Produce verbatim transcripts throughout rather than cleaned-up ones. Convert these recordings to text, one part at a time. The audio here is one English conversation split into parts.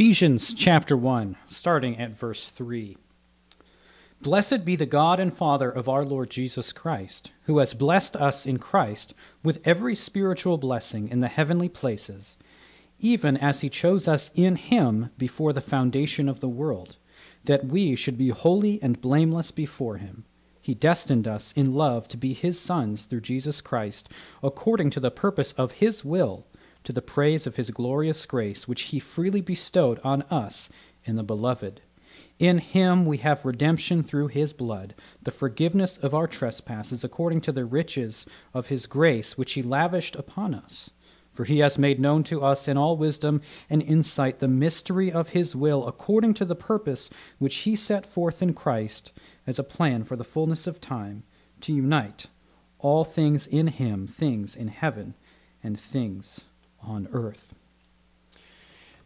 Ephesians chapter one, starting at verse three. Blessed be the God and Father of our Lord Jesus Christ, who has blessed us in Christ with every spiritual blessing in the heavenly places, even as he chose us in him before the foundation of the world, that we should be holy and blameless before him. He destined us in love to be his sons through Jesus Christ, according to the purpose of his will, to the praise of his glorious grace, which he freely bestowed on us in the Beloved. In him we have redemption through his blood, the forgiveness of our trespasses, according to the riches of his grace, which he lavished upon us. For he has made known to us in all wisdom and insight the mystery of his will, according to the purpose which he set forth in Christ as a plan for the fullness of time, to unite all things in him, things in heaven and things on earth.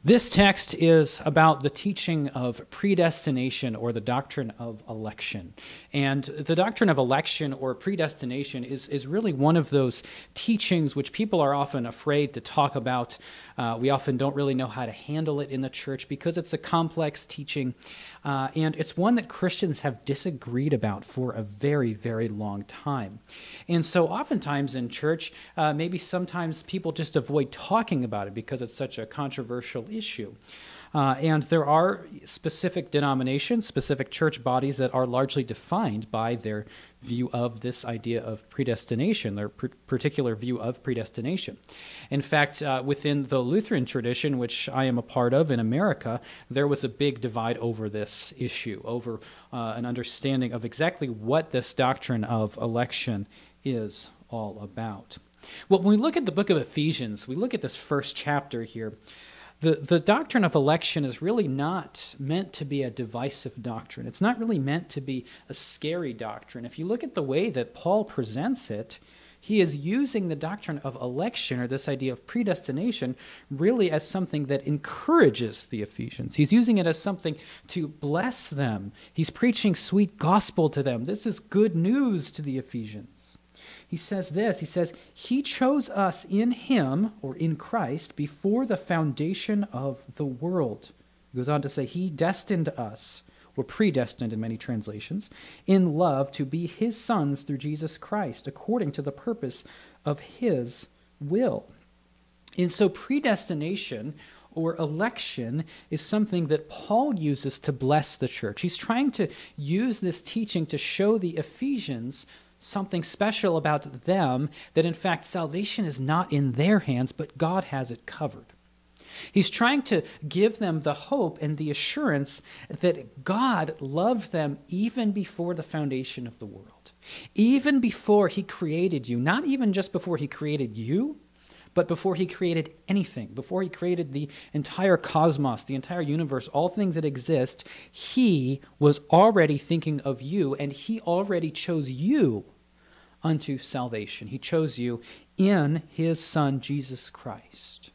This text is about the teaching of predestination, or the doctrine of election. And the doctrine of election or predestination is, is really one of those teachings which people are often afraid to talk about. Uh, we often don't really know how to handle it in the church because it's a complex teaching. Uh, and it's one that Christians have disagreed about for a very, very long time. And so oftentimes in church, uh, maybe sometimes people just avoid talking about it because it's such a controversial issue. Uh, and there are specific denominations, specific church bodies that are largely defined by their view of this idea of predestination, their pr particular view of predestination. In fact, uh, within the Lutheran tradition, which I am a part of in America, there was a big divide over this issue, over uh, an understanding of exactly what this doctrine of election is all about. Well, when we look at the book of Ephesians, we look at this first chapter here. The, the doctrine of election is really not meant to be a divisive doctrine. It's not really meant to be a scary doctrine. If you look at the way that Paul presents it, he is using the doctrine of election, or this idea of predestination, really as something that encourages the Ephesians. He's using it as something to bless them. He's preaching sweet gospel to them. This is good news to the Ephesians. He says this, he says, he chose us in him, or in Christ, before the foundation of the world. He goes on to say, he destined us, or predestined in many translations, in love to be his sons through Jesus Christ, according to the purpose of his will. And so predestination, or election, is something that Paul uses to bless the church. He's trying to use this teaching to show the Ephesians something special about them, that in fact salvation is not in their hands, but God has it covered. He's trying to give them the hope and the assurance that God loved them even before the foundation of the world, even before he created you, not even just before he created you, but before he created anything, before he created the entire cosmos, the entire universe, all things that exist, he was already thinking of you, and he already chose you unto salvation. He chose you in his Son, Jesus Christ.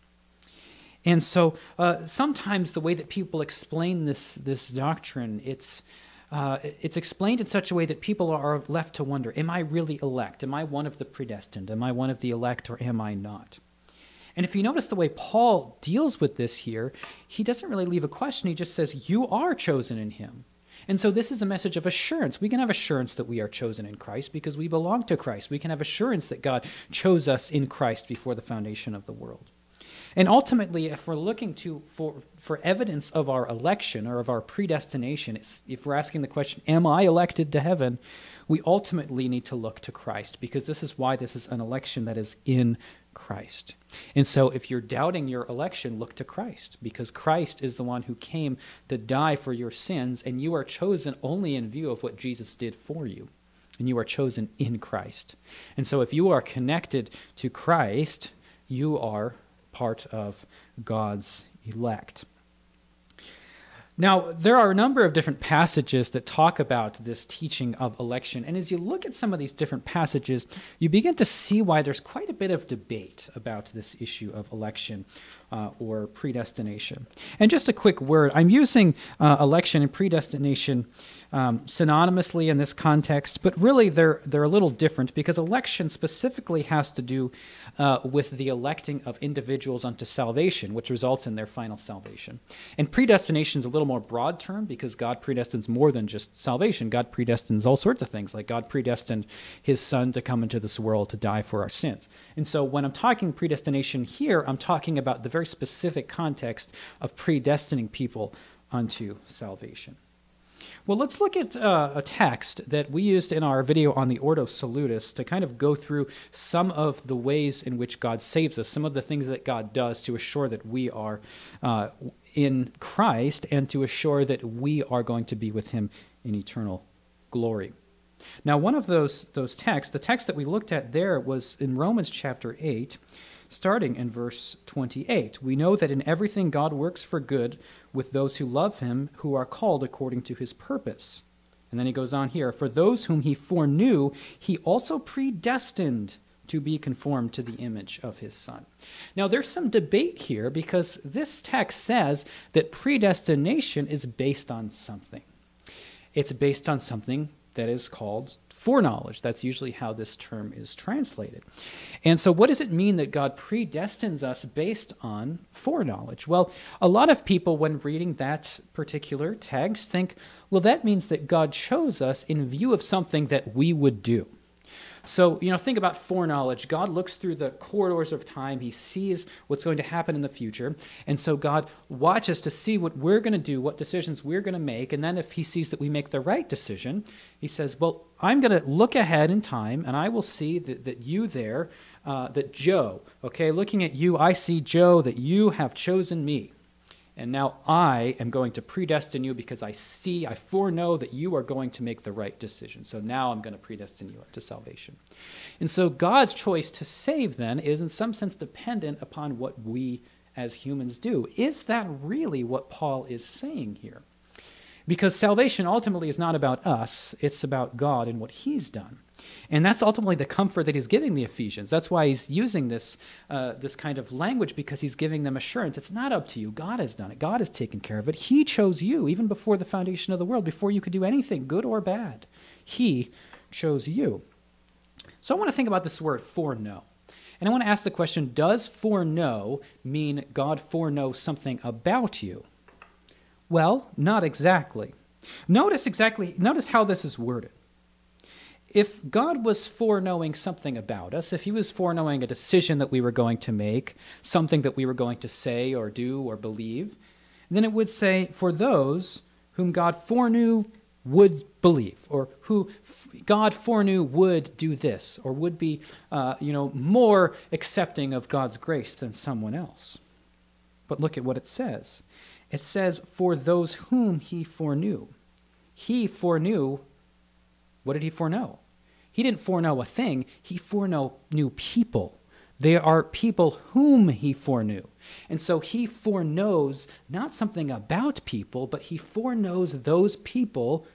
And so uh, sometimes the way that people explain this, this doctrine, it's, Uh, it's explained in such a way that people are left to wonder, am I really elect? Am I one of the predestined? Am I one of the elect, or am I not? And if you notice the way Paul deals with this here, he doesn't really leave a question. He just says, you are chosen in him. And so this is a message of assurance. We can have assurance that we are chosen in Christ because we belong to Christ. We can have assurance that God chose us in Christ before the foundation of the world. And ultimately, if we're looking to for, for evidence of our election or of our predestination, if we're asking the question, am I elected to heaven? We ultimately need to look to Christ, because this is why this is an election that is in Christ. And so if you're doubting your election, look to Christ, because Christ is the one who came to die for your sins, and you are chosen only in view of what Jesus did for you. And you are chosen in Christ. And so if you are connected to Christ, you are part of God's elect. Now, there are a number of different passages that talk about this teaching of election, and as you look at some of these different passages, you begin to see why there's quite a bit of debate about this issue of election. uh, or predestination. And just a quick word, I'm using uh, election and predestination um, synonymously in this context, but really they're, they're a little different, because election specifically has to do uh, with the electing of individuals unto salvation, which results in their final salvation. And predestination is a little more broad term, because God predestines more than just salvation. God predestines all sorts of things, like God predestined his son to come into this world to die for our sins. And so when I'm talking predestination here, I'm talking about the very specific context of predestining people unto salvation. Well, let's look at uh, a text that we used in our video on the Ordo Salutis to kind of go through some of the ways in which God saves us, some of the things that God does to assure that we are uh, in Christ and to assure that we are going to be with him in eternal glory. Now, one of those, those texts, the text that we looked at there was in Romans chapter eight, starting in verse twenty-eight. We know that in everything God works for good with those who love him, who are called according to his purpose. And then he goes on here, for those whom he foreknew, he also predestined to be conformed to the image of his son. Now, there's some debate here, because this text says that predestination is based on something. It's based on something that is called foreknowledge. That's usually how this term is translated. And so what does it mean that God predestines us based on foreknowledge? Well, a lot of people, when reading that particular text, think, well, that means that God chose us in view of something that we would do. So, you know, think about foreknowledge. God looks through the corridors of time. He sees what's going to happen in the future. And so God watches to see what we're going to do, what decisions we're going to make. And then if he sees that we make the right decision, he says, well, I'm going to look ahead in time, and I will see that, that you there, uh, that Joe, okay, looking at you, I see, Joe, that you have chosen me. And now I am going to predestine you, because I see, I foreknow that you are going to make the right decision. So now I'm going to predestine you to salvation. And so God's choice to save then is in some sense dependent upon what we as humans do. Is that really what Paul is saying here? Because salvation ultimately is not about us, it's about God and what he's done. And that's ultimately the comfort that he's giving the Ephesians. That's why he's using this, uh, this kind of language, because he's giving them assurance. It's not up to you. God has done it. God has taken care of it. He chose you even before the foundation of the world, before you could do anything, good or bad. He chose you. So I want to think about this word foreknow. And I want to ask the question, does foreknow mean God foreknows something about you? Well, not exactly. Notice exactly, notice how this is worded. If God was foreknowing something about us, if he was foreknowing a decision that we were going to make, something that we were going to say or do or believe, then it would say, for those whom God foreknew would believe, or who God foreknew would do this, or would be uh, you know, more accepting of God's grace than someone else. But look at what it says. It says, for those whom he foreknew. He foreknew. What did he foreknow? He didn't foreknow a thing. He foreknow new people. There are people whom he foreknew. And so he foreknows not something about people, but he foreknows those people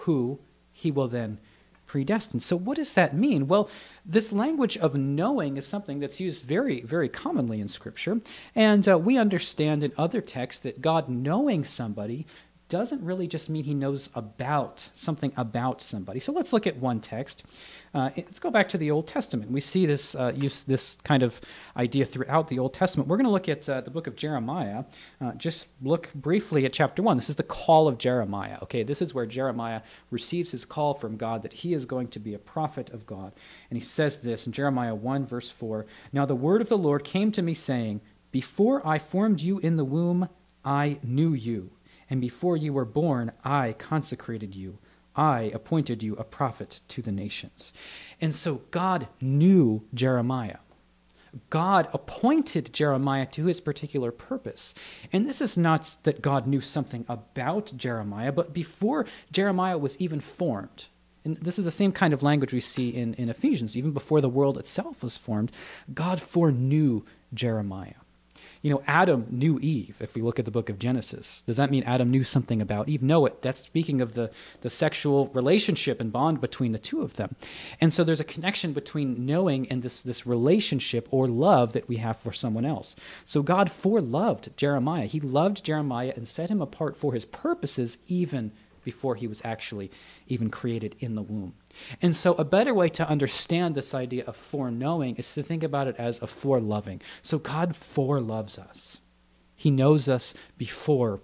who he will then predestine. So what does that mean? Well, this language of knowing is something that's used very, very commonly in Scripture. And uh, we understand in other texts that God knowing somebody doesn't really just mean he knows about something about somebody. So let's look at one text. Uh, let's go back to the Old Testament. We see this uh, use, this kind of idea throughout the Old Testament. We're going to look at uh, the book of Jeremiah. Uh, just look briefly at chapter one. This is the call of Jeremiah. Okay, this is where Jeremiah receives his call from God that he is going to be a prophet of God. And he says this in Jeremiah one, verse four, "Now the word of the Lord came to me, saying, Before I formed you in the womb, I knew you. And before you were born, I consecrated you. I appointed you a prophet to the nations." And so God knew Jeremiah. God appointed Jeremiah to his particular purpose. And this is not that God knew something about Jeremiah, but before Jeremiah was even formed. And this is the same kind of language we see in, in Ephesians. Even before the world itself was formed, God foreknew Jeremiah. You know, Adam knew Eve, if we look at the book of Genesis. Does that mean Adam knew something about Eve? No, it, that's speaking of the, the sexual relationship and bond between the two of them. And so there's a connection between knowing and this, this relationship or love that we have for someone else. So God foreloved Jeremiah. He loved Jeremiah and set him apart for his purposes even before he was actually even created in the womb. And so a better way to understand this idea of foreknowing is to think about it as a foreloving. So God foreloves us. He knows us before.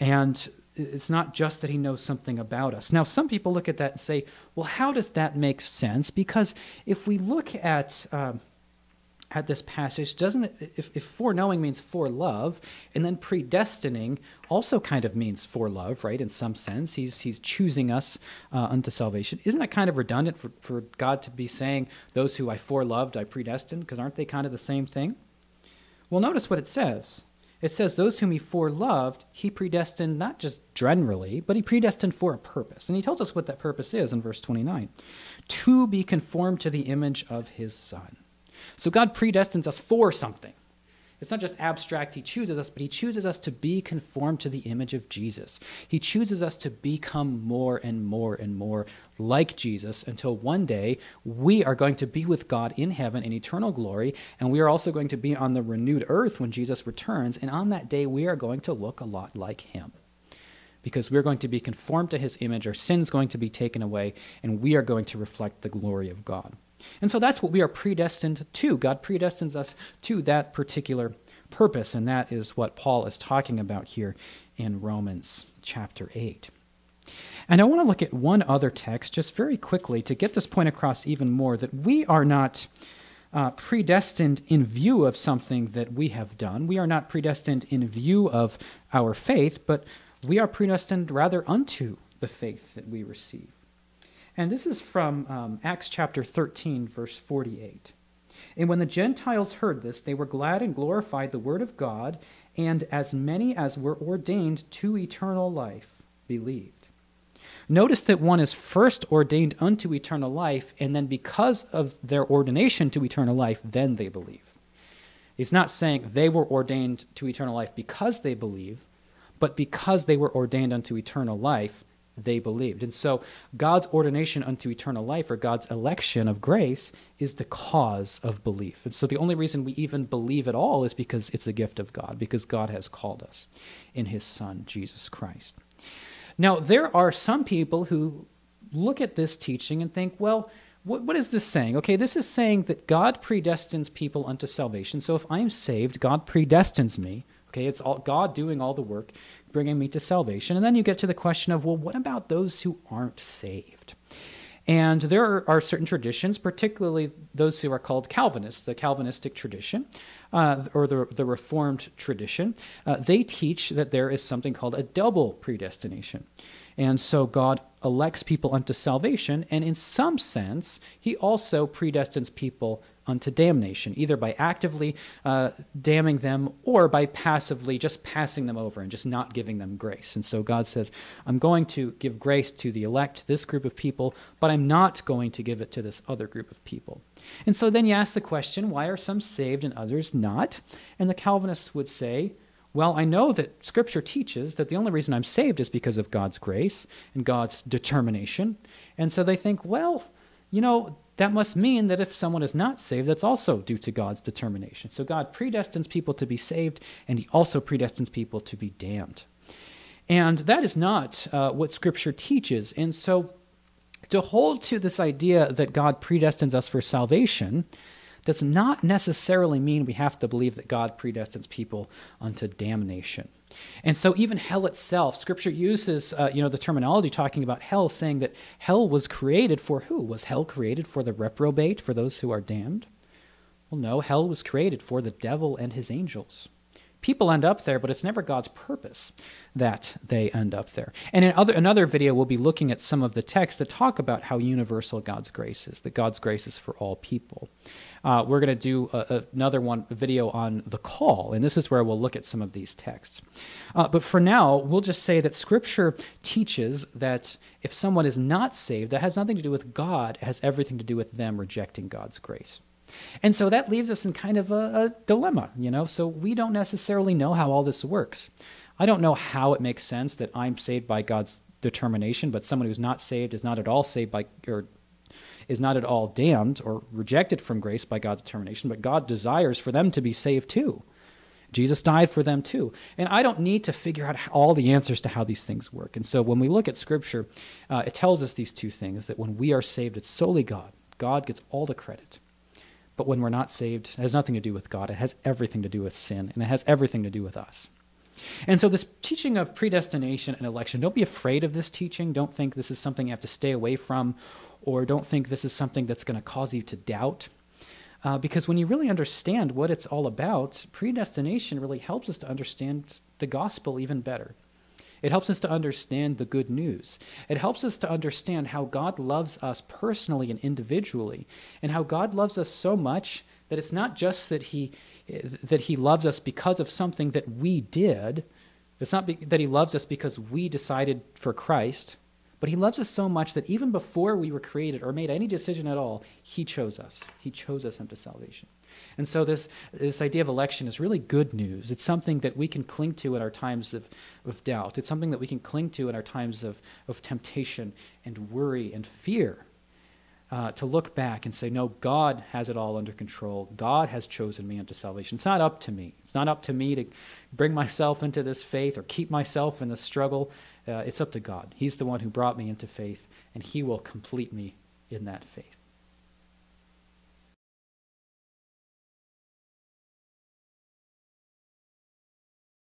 And it's not just that he knows something about us. Now, some people look at that and say, well, how does that make sense? Because if we look at... Um, at this passage, doesn't it, if, if foreknowing means forelove, and then predestining also kind of means forelove, right? In some sense, he's he's choosing us uh, unto salvation. Isn't that kind of redundant for, for God to be saying, those who I foreloved, I predestined, because aren't they kind of the same thing? Well, notice what it says. It says, those whom he foreloved, he predestined not just generally, but he predestined for a purpose. And he tells us what that purpose is in verse twenty-nine, to be conformed to the image of his Son. So God predestines us for something. It's not just abstract, he chooses us, but he chooses us to be conformed to the image of Jesus. He chooses us to become more and more and more like Jesus until one day we are going to be with God in heaven in eternal glory, and we are also going to be on the renewed earth when Jesus returns, and on that day we are going to look a lot like him. Because we're going to be conformed to his image, our sin's going to be taken away, and we are going to reflect the glory of God. And so that's what we are predestined to. God predestines us to that particular purpose, and that is what Paul is talking about here in Romans chapter eight. And I want to look at one other text just very quickly to get this point across even more, that we are not uh, predestined in view of something that we have done. We are not predestined in view of our faith, but we are predestined rather unto the faith that we receive. And this is from um, Acts chapter thirteen, verse forty-eight. And when the Gentiles heard this, they were glad and glorified the word of God, and as many as were ordained to eternal life believed. Notice that one is first ordained unto eternal life, and then because of their ordination to eternal life, then they believe. It's not saying they were ordained to eternal life because they believe, but because they were ordained unto eternal life, they believed. And so God's ordination unto eternal life, or God's election of grace, is the cause of belief. And so the only reason we even believe at all is because it's a gift of God, because God has called us in his Son, Jesus Christ. Now, there are some people who look at this teaching and think, well, what, what is this saying? Okay, this is saying that God predestines people unto salvation. So if I'm saved, God predestines me. Okay, it's all God doing all the work, bringing me to salvation. And then you get to the question of, well, what about those who aren't saved? And there are, are certain traditions, particularly those who are called Calvinists, the Calvinistic tradition, uh, or the, the Reformed tradition. Uh, they teach that there is something called a double predestination. And so God elects people unto salvation, and in some sense, he also predestines people unto damnation, either by actively uh, damning them or by passively just passing them over and just not giving them grace. And so God says, I'm going to give grace to the elect, this group of people, but I'm not going to give it to this other group of people. And so then you ask the question, why are some saved and others not? And the Calvinists would say, well, I know that Scripture teaches that the only reason I'm saved is because of God's grace and God's determination. And so they think, well, you know, that must mean that if someone is not saved, that's also due to God's determination. So God predestines people to be saved, and he also predestines people to be damned. And that is not uh, what Scripture teaches. And so to hold to this idea that God predestines us for salvation does not necessarily mean we have to believe that God predestines people unto damnation. And so even hell itself, Scripture uses uh, you know, the terminology talking about hell, saying that hell was created for who? Was hell created for the reprobate, for those who are damned? Well, no, hell was created for the devil and his angels. People end up there, but it's never God's purpose that they end up there. And in other, another video, we'll be looking at some of the texts that talk about how universal God's grace is, that God's grace is for all people. Uh, we're going to do a, another one video on the call, and this is where we'll look at some of these texts. Uh, but for now, we'll just say that Scripture teaches that if someone is not saved, that has nothing to do with God, it has everything to do with them rejecting God's grace. And so that leaves us in kind of a, a dilemma, you know? So we don't necessarily know how all this works. I don't know how it makes sense that I'm saved by God's determination, but someone who's not saved is not at all saved by, or is not at all damned or rejected from grace by God's determination, but God desires for them to be saved too. Jesus died for them too. And I don't need to figure out all the answers to how these things work. And so when we look at Scripture, uh, it tells us these two things, that when we are saved, it's solely God. God gets all the credit. But when we're not saved, it has nothing to do with God. It has everything to do with sin, and it has everything to do with us. And so this teaching of predestination and election, don't be afraid of this teaching. Don't think this is something you have to stay away from, or don't think this is something that's going to cause you to doubt. Uh, because when you really understand what it's all about, predestination really helps us to understand the gospel even better. It helps us to understand the good news. It helps us to understand how God loves us personally and individually, and how God loves us so much that it's not just that he, that he loves us because of something that we did. It's not be, that he loves us because we decided for Christ, but he loves us so much that even before we were created or made any decision at all, he chose us. He chose us unto salvation. And so this, this idea of election is really good news. It's something that we can cling to in our times of, of doubt. It's something that we can cling to in our times of, of temptation and worry and fear, uh, to look back and say, no, God has it all under control. God has chosen me unto salvation. It's not up to me. It's not up to me to bring myself into this faith or keep myself in this struggle. Uh, it's up to God. He's the one who brought me into faith, and he will complete me in that faith.